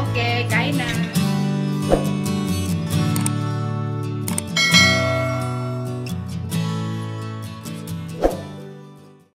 Okay, kain na.